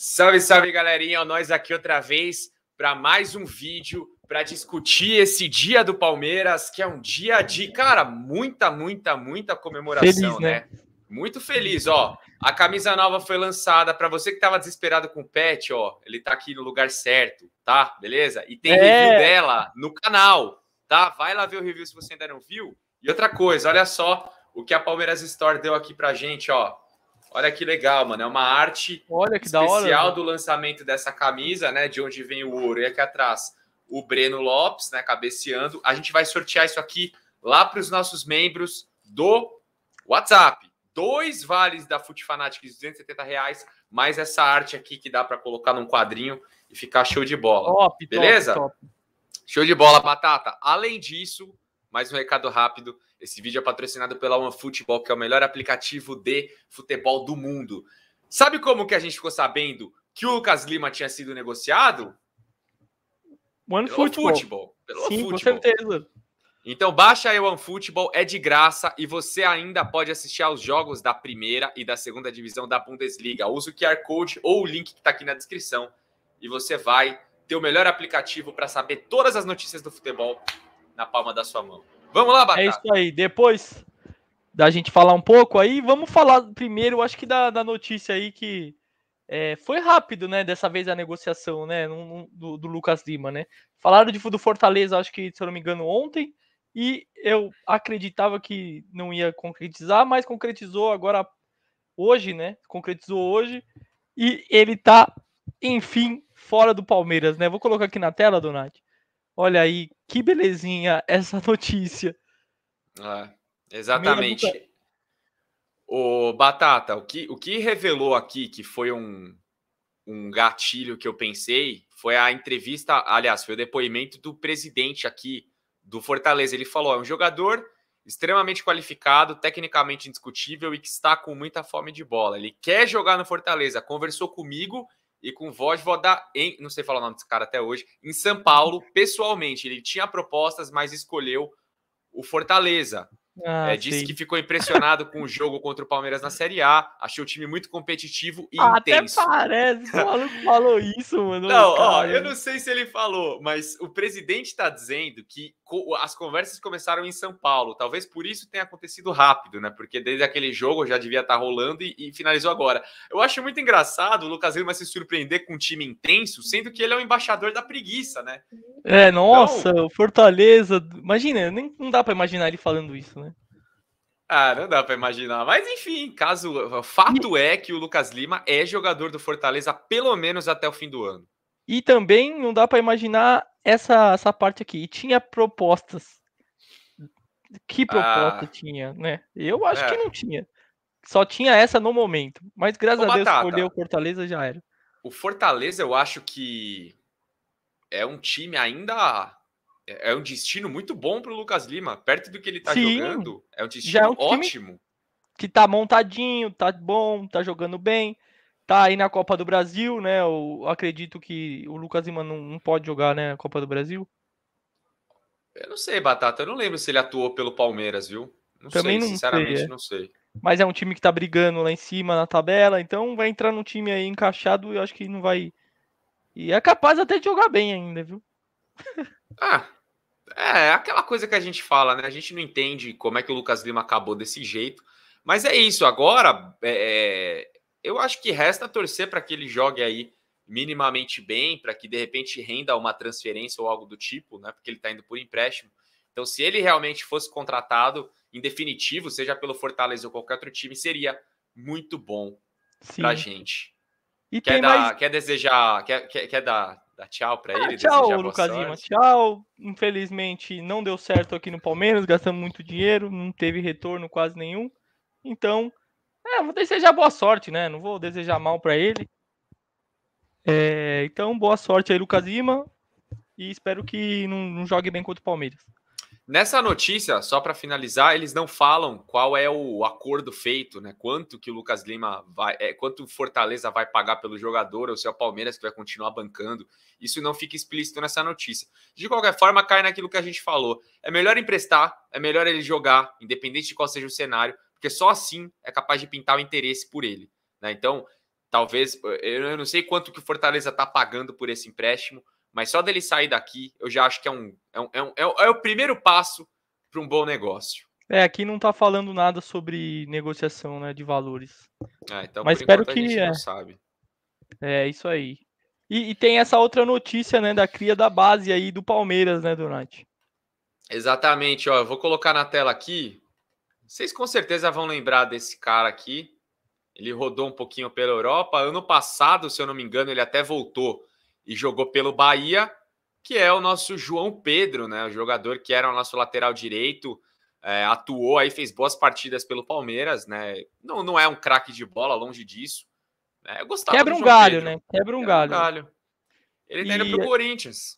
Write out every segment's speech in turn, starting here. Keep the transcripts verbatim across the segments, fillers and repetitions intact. Salve, salve, galerinha! Nós aqui outra vez para mais um vídeo para discutir esse dia do Palmeiras, que é um dia de, cara, muita, muita, muita comemoração, feliz, né? né? Muito feliz, ó. A camisa nova foi lançada. Para você que tava desesperado com o Pet, ó, ele tá aqui no lugar certo, tá? Beleza? E tem é... review dela no canal, tá? Vai lá ver o review se você ainda não viu. E outra coisa, olha só o que a Palmeiras Store deu aqui pra gente, ó. Olha que legal, mano. É uma arte olha que especial da hora, do lançamento dessa camisa, né? De onde vem o ouro. E aqui atrás, o Breno Lopes, né? Cabeceando. A gente vai sortear isso aqui lá para os nossos membros do WhatsApp. Dois vales da Fut Fanatics de duzentos e setenta reais, mais essa arte aqui que dá para colocar num quadrinho e ficar show de bola. Top, beleza? Top, top. Show de bola, Batata. Além disso, mais um recado rápido. Esse vídeo é patrocinado pela OneFootball, que é o melhor aplicativo de futebol do mundo. Sabe como que a gente ficou sabendo que o Lucas Lima tinha sido negociado? OneFootball. Pelo OneFootball. Com certeza. Então baixa aí o OneFootball, é de graça e você ainda pode assistir aos jogos da primeira e da segunda divisão da Bundesliga. Usa o Q R Code ou o link que está aqui na descrição e você vai ter o melhor aplicativo para saber todas as notícias do futebol na palma da sua mão. Vamos lá, Batata. É isso aí. Depois da gente falar um pouco aí, vamos falar primeiro, acho que da, da notícia aí que é, foi rápido, né? Dessa vez a negociação, né? Do, do Lucas Lima, né? Falaram de, do Fortaleza, acho que, se eu não me engano, ontem. E eu acreditava que não ia concretizar, mas concretizou agora hoje, né? Concretizou hoje. E ele tá, enfim, fora do Palmeiras, né? Vou colocar aqui na tela, Donati. Olha aí, que belezinha essa notícia. Ah, exatamente. Ô, Batata, o que, o que revelou aqui, que foi um, um gatilho que eu pensei, foi a entrevista, aliás, foi o depoimento do presidente aqui do Fortaleza. Ele falou, é um jogador extremamente qualificado, tecnicamente indiscutível e que está com muita fome de bola. Ele quer jogar no Fortaleza, conversou comigo e com Vojvoda em, não sei falar o nome desse cara até hoje, em São Paulo, pessoalmente. Ele tinha propostas, mas escolheu o Fortaleza. Ah, é, disse que ficou impressionado com o jogo contra o Palmeiras na Série A, achou o time muito competitivo e até intenso. Até parece, o maluco falou isso, mano. Não, ó, eu não sei se ele falou, mas o presidente está dizendo que as conversas começaram em São Paulo, talvez por isso tenha acontecido rápido, né? Porque desde aquele jogo já devia estar rolando e, e finalizou agora. Eu acho muito engraçado o Lucas Lima se surpreender com um time intenso, sendo que ele é o embaixador da preguiça, né? É, nossa, então, o Fortaleza... Imagina, nem, não dá para imaginar ele falando isso, né? Ah, não dá para imaginar. Mas, enfim, caso o fato é que o Lucas Lima é jogador do Fortaleza pelo menos até o fim do ano. E também não dá para imaginar essa, essa parte aqui. E tinha propostas. Que proposta ah, tinha, né? Eu acho é. que não tinha. Só tinha essa no momento. Mas, graças Ô, a Deus, escolheu o Fortaleza, já era. O Fortaleza, eu acho que é um time ainda... É um destino muito bom para o Lucas Lima. Perto do que ele está jogando, é um destino é um ótimo. Que tá montadinho, tá bom, tá jogando bem. Tá aí na Copa do Brasil, né? Eu acredito que o Lucas Lima não, não pode jogar, né? A Copa do Brasil. Eu não sei, Batata. Eu não lembro se ele atuou pelo Palmeiras, viu? Não Também sei, não sinceramente sei, é. não sei. Mas é um time que tá brigando lá em cima na tabela. Então vai entrar num time aí encaixado e eu acho que não vai... E é capaz até de jogar bem ainda, viu? Ah... É, é aquela coisa que a gente fala, né? A gente não entende como é que o Lucas Lima acabou desse jeito. Mas é isso. Agora, é, eu acho que resta torcer para que ele jogue aí minimamente bem, para que de repente renda uma transferência ou algo do tipo, né? Porque ele está indo por empréstimo. Então, se ele realmente fosse contratado em definitivo, seja pelo Fortaleza ou qualquer outro time, seria muito bom para a gente. E quer, dar, mais... quer desejar... Quer, quer, quer dar... Dá tchau pra ele. Ah, tchau, Lucas Lima. Tchau. Infelizmente, não deu certo aqui no Palmeiras. Gastamos muito dinheiro. Não teve retorno quase nenhum. Então, é, vou desejar boa sorte, né? Não vou desejar mal pra ele. É, então, boa sorte aí, Lucas Lima. E espero que não, não jogue bem contra o Palmeiras. Nessa notícia, só pra finalizar, eles não falam qual é o acordo feito, né? Quanto que o Lucas Lima vai... É, quanto o Fortaleza vai pagar pelo jogador ou se é o Palmeiras que vai continuar bancando. Isso não fica explícito nessa notícia. De qualquer forma, cai naquilo que a gente falou. É melhor emprestar, é melhor ele jogar, independente de qual seja o cenário, porque só assim é capaz de pintar o interesse por ele, né? Então, Talvez, eu não sei quanto que o Fortaleza está pagando por esse empréstimo, mas só dele sair daqui, eu já acho que é, um, é, um, é, um, é o primeiro passo para um bom negócio. É, aqui não está falando nada sobre negociação, né, de valores. Ah, então, mas espero que a gente é. não sabe. É, isso aí. E, e tem essa outra notícia, né, da cria da base aí do Palmeiras, né, Donati? Exatamente, ó, eu vou colocar na tela aqui. Vocês com certeza vão lembrar desse cara aqui. Ele rodou um pouquinho pela Europa. Ano passado, se eu não me engano, ele até voltou e jogou pelo Bahia, que é o nosso João Pedro, né? O jogador que era o nosso lateral direito, é, atuou aí, fez boas partidas pelo Palmeiras, né? Não, não é um craque de bola, longe disso. É, eu gostava Quebra do um João galho, Pedro. né? Quebra um, Quebra um galho. galho. Ele tá e... indo pro Corinthians.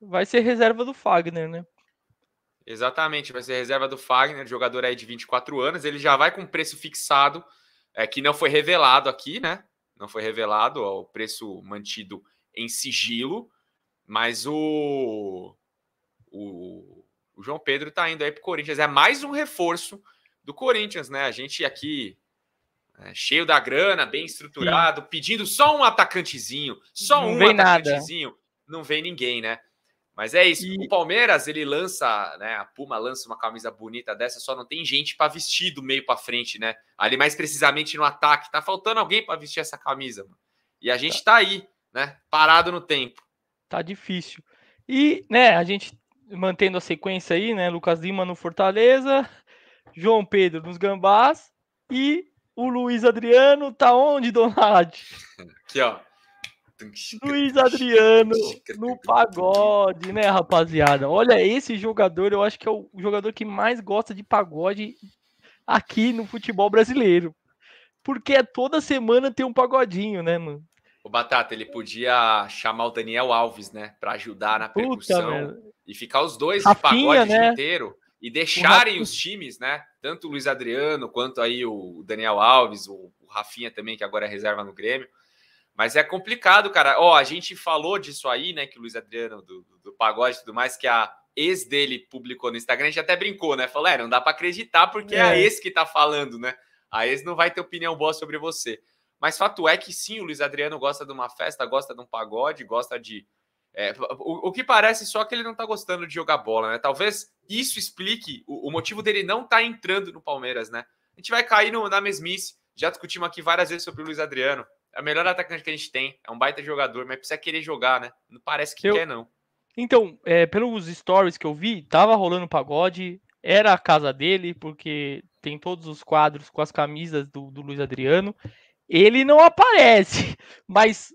Vai ser reserva do Fagner, né? Exatamente, vai ser reserva do Fagner, jogador aí de vinte e quatro anos. Ele já vai com preço fixado. É que não foi revelado aqui, né? Não foi revelado, ó, o preço mantido em sigilo, mas o, o, o João Pedro tá indo aí pro Corinthians. É mais um reforço do Corinthians, né? A gente aqui é, cheio da grana, bem estruturado, Sim. pedindo só um atacantezinho, só não um vem atacantezinho, nada. não vem ninguém, né? Mas é isso, e... o Palmeiras, ele lança, né, a Puma lança uma camisa bonita dessa, só não tem gente para vestir do meio para frente, né? Ali mais precisamente no ataque, tá faltando alguém para vestir essa camisa, mano. E a gente tá aí, né, parado no tempo. Tá difícil. E, né, a gente mantendo a sequência aí, né, Lucas Lima no Fortaleza, João Pedro nos Gambás e o Luiz Adriano tá onde, Donati? Aqui, ó. Luiz Adriano no pagode, né, rapaziada? Olha, esse jogador, eu acho que é o jogador que mais gosta de pagode aqui no futebol brasileiro. Porque toda semana tem um pagodinho, né, mano? O Batata, ele podia chamar o Daniel Alves, né, pra ajudar na percussão. Puta, e ficar os dois Rafinha, no pagode né? inteiro e deixarem os times, né, tanto o Luiz Adriano quanto aí o Daniel Alves, o Rafinha também, que agora é reserva no Grêmio. Mas é complicado, cara. Ó, oh, a gente falou disso aí, né? Que o Luiz Adriano, do, do, do pagode e tudo mais, que a ex dele publicou no Instagram, a gente até brincou, né? Falou, é, não dá pra acreditar porque é a ex que tá falando, né? A ex não vai ter opinião boa sobre você. Mas fato é que sim, o Luiz Adriano gosta de uma festa, gosta de um pagode, gosta de... É, o, o que parece só que ele não tá gostando de jogar bola, né? Talvez isso explique o, o motivo dele não tá entrando no Palmeiras, né? A gente vai cair no, na mesmice. Já discutimos aqui várias vezes sobre o Luiz Adriano. É o melhor atacante que a gente tem. É um baita jogador, mas precisa querer jogar, né? Não parece que eu... quer, não. Então, é, pelos stories que eu vi, tava rolando pagode, era a casa dele, porque tem todos os quadros com as camisas do, do Luiz Adriano. Ele não aparece, mas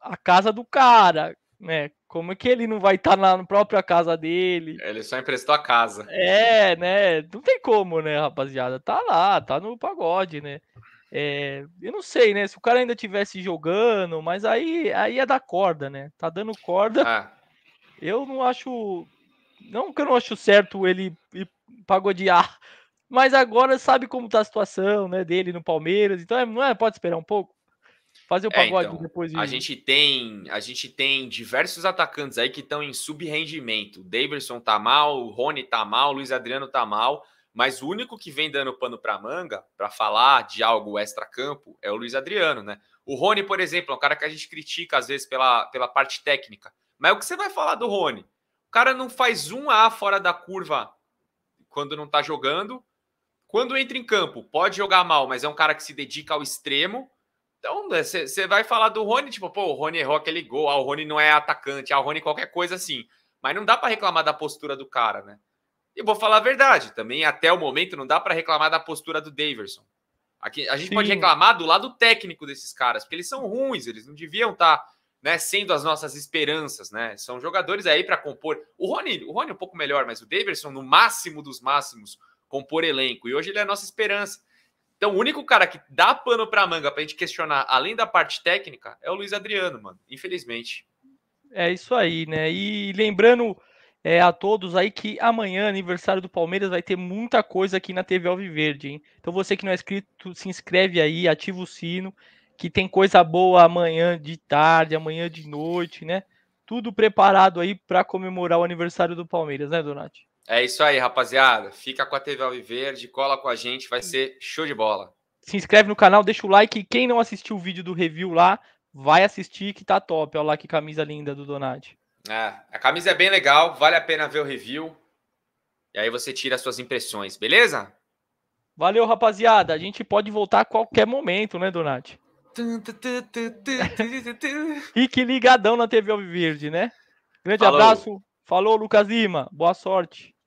a casa do cara, né? Como é que ele não vai estar tá na própria casa dele? Ele só emprestou a casa. É, né? Não tem como, né, rapaziada? Tá lá, tá no pagode, né? É, eu não sei, né? Se o cara ainda estivesse jogando, mas aí, aí é da corda, né? Tá dando corda. Ah. Eu não acho... Não que eu não acho certo ele pagodear, mas agora sabe como tá a situação, né, dele no Palmeiras. Então, é, não é, pode esperar um pouco. Fazer o pagode é, então, depois de... A gente tem, a gente tem diversos atacantes aí que estão em sub-rendimento. O Davidson tá mal, o Rony tá mal, o Luiz Adriano tá mal. Mas o único que vem dando pano para manga para falar de algo extra-campo é o Luiz Adriano, né? O Rony, por exemplo, é um cara que a gente critica às vezes pela, pela parte técnica. Mas o que você vai falar do Rony? O cara não faz um A fora da curva quando não tá jogando. Quando entra em campo, pode jogar mal, mas é um cara que se dedica ao extremo. Então, você vai falar do Rony, tipo, pô, o Rony errou aquele gol, ah, o Rony não é atacante, ah, o Rony qualquer coisa assim. Mas não dá para reclamar da postura do cara, né? E vou falar a verdade, também até o momento não dá para reclamar da postura do Davidson. Aqui, a gente Sim. pode reclamar do lado técnico desses caras, porque eles são ruins, eles não deviam estar, né, sendo as nossas esperanças, né? São jogadores aí para compor. O Rony, o Rony é um pouco melhor, mas o Davidson, no máximo dos máximos, compor elenco. E hoje ele é a nossa esperança. Então o único cara que dá pano para manga para a gente questionar, além da parte técnica, é o Luiz Adriano, mano, infelizmente. É isso aí, né? E lembrando... É, a todos aí que amanhã, aniversário do Palmeiras, vai ter muita coisa aqui na T V Alviverde, hein? Então você que não é inscrito, se inscreve aí, ativa o sino, que tem coisa boa amanhã de tarde, amanhã de noite, né? Tudo preparado aí para comemorar o aniversário do Palmeiras, né, Donati? É isso aí, rapaziada. Fica com a T V Alviverde, cola com a gente, vai ser show de bola. se inscreve no canal, deixa o like. E quem não assistiu o vídeo do review lá, vai assistir que tá top. Olha lá que camisa linda do Donati. É, a camisa é bem legal, vale a pena ver o review. E aí você tira as suas impressões, beleza? Valeu, rapaziada. A gente pode voltar a qualquer momento, né, Donati? Fique ligadão na T V Alviverde, né? Grande Falou. Abraço. Falou, Lucas Lima. Boa sorte.